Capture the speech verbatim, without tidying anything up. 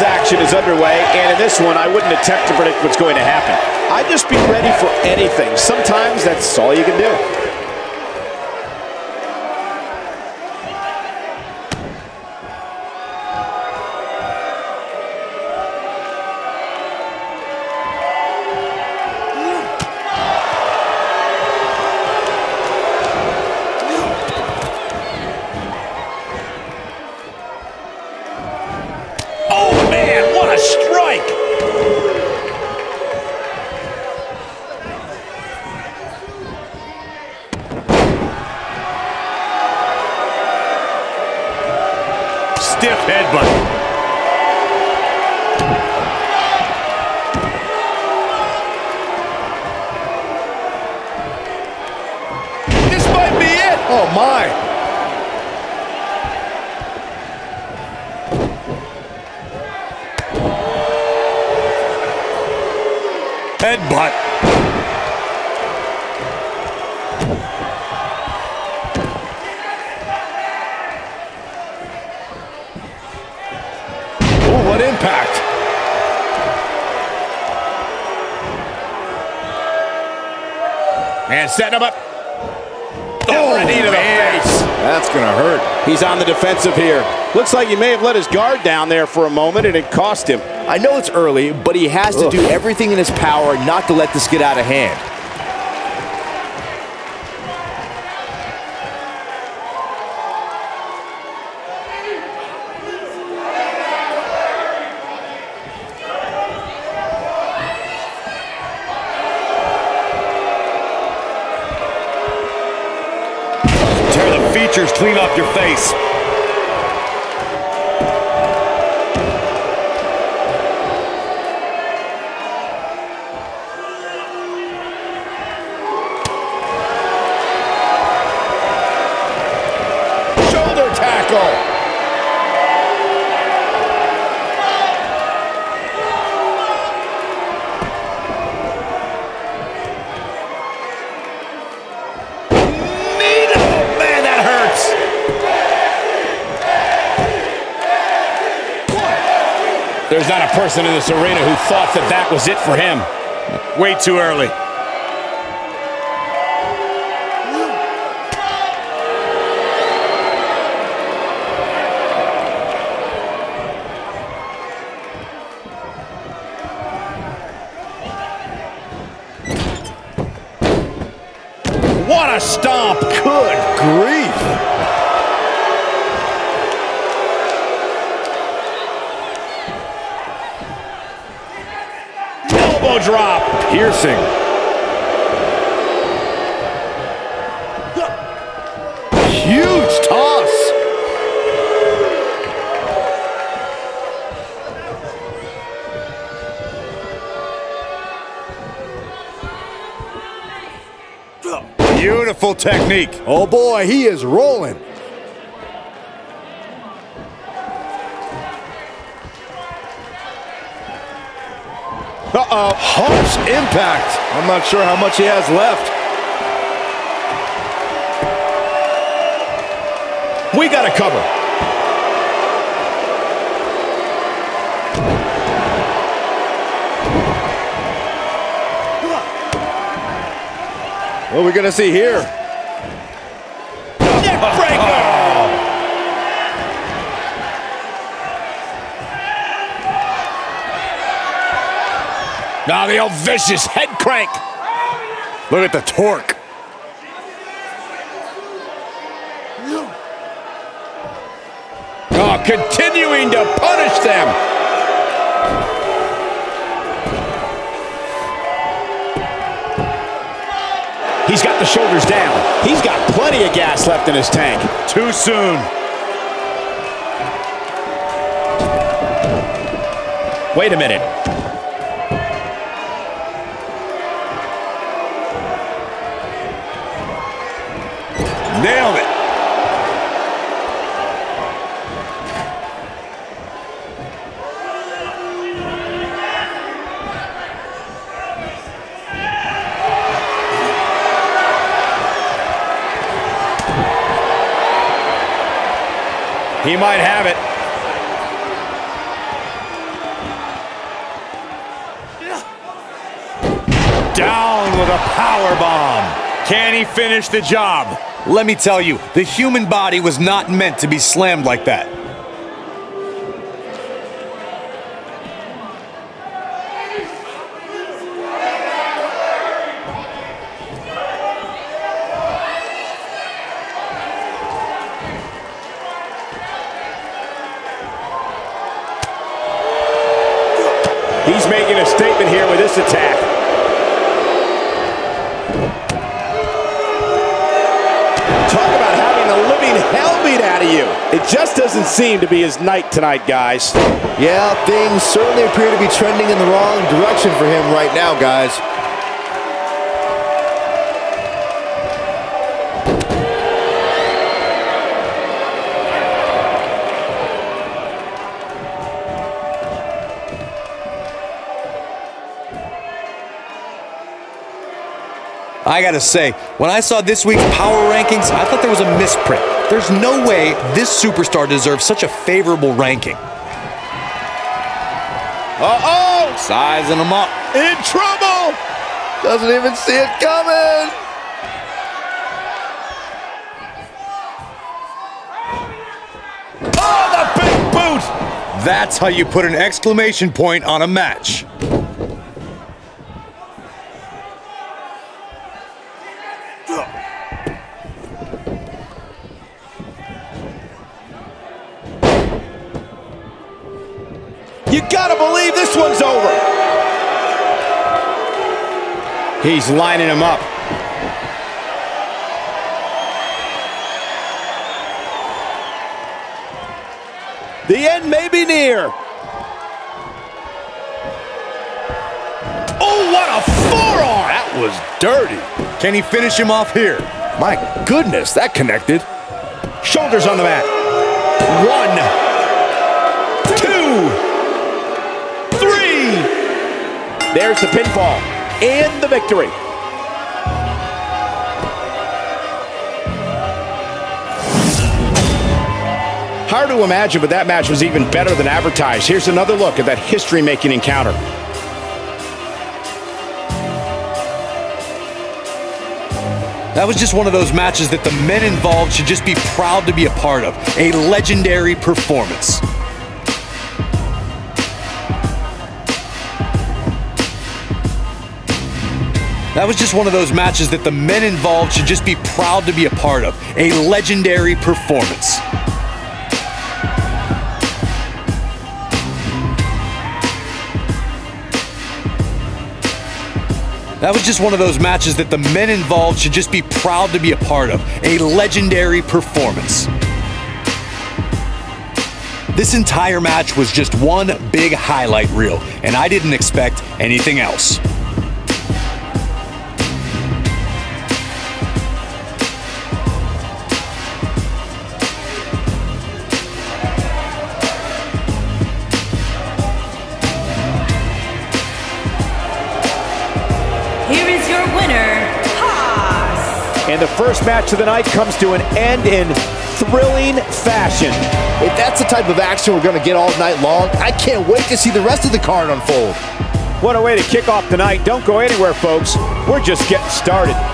Matches action is underway, and in this one, I wouldn't attempt to predict what's going to happen. I'd just be ready for anything. Sometimes that's all you can do. Stiff headbutt. This might be it. Oh, my. Headbutt. What impact! And setting him up. Oh, knee to the face. That's gonna hurt. He's on the defensive here. Looks like he may have let his guard down there for a moment, and it cost him. I know it's early, but he has Ugh. to do everything in his power not to let this get out of hand. Features clean off your face. Shoulder tackle. There's not a person in this arena who thought that that was it for him. Way too early. What a stomp. Good grief. Drop, piercing. Huge toss. Beautiful technique. Oh boy, he is rolling. Uh-oh, harsh impact. I'm not sure how much he has left. We got to cover. What are we going to see here? Neck breaker! Now, the old vicious head crank. Look at the torque. Oh, continuing to punish them. He's got the shoulders down. He's got plenty of gas left in his tank. Too soon. Wait a minute. Nailed it. He might have it. a power bomb. Can he finish the job? Let me tell you, the human body was not meant to be slammed like that. He's making a statement here with this attack. Talk about having the living hell beat out of you. It just doesn't seem to be his night tonight, guys. Yeah, things certainly appear to be trending in the wrong direction for him right now, guys. I gotta say, when I saw this week's power rankings, I thought there was a misprint. There's no way this superstar deserves such a favorable ranking. Uh-oh! Sizing him up. In trouble! Doesn't even see it coming! Oh, the big boot! That's how you put an exclamation point on a match. You gotta believe this one's over. He's lining him up. The end may be near. Oh, what a forearm! That was dirty. Can he finish him off here? My goodness, that connected. Shoulders on the mat. One. Two. Three! There's the pinfall and the victory. Hard to imagine, but that match was even better than advertised. Here's another look at that history-making encounter. That was just one of those matches that the men involved should just be proud to be a part of. A legendary performance. That was just one of those matches that the men involved should just be proud to be a part of. A legendary performance. That was just one of those matches that the men involved should just be proud to be a part of. A legendary performance. This entire match was just one big highlight reel, and I didn't expect anything else. And the first match of the night comes to an end in thrilling fashion. If that's the type of action we're going to get all night long, I can't wait to see the rest of the card unfold. What a way to kick off the night. Don't go anywhere, folks. We're just getting started.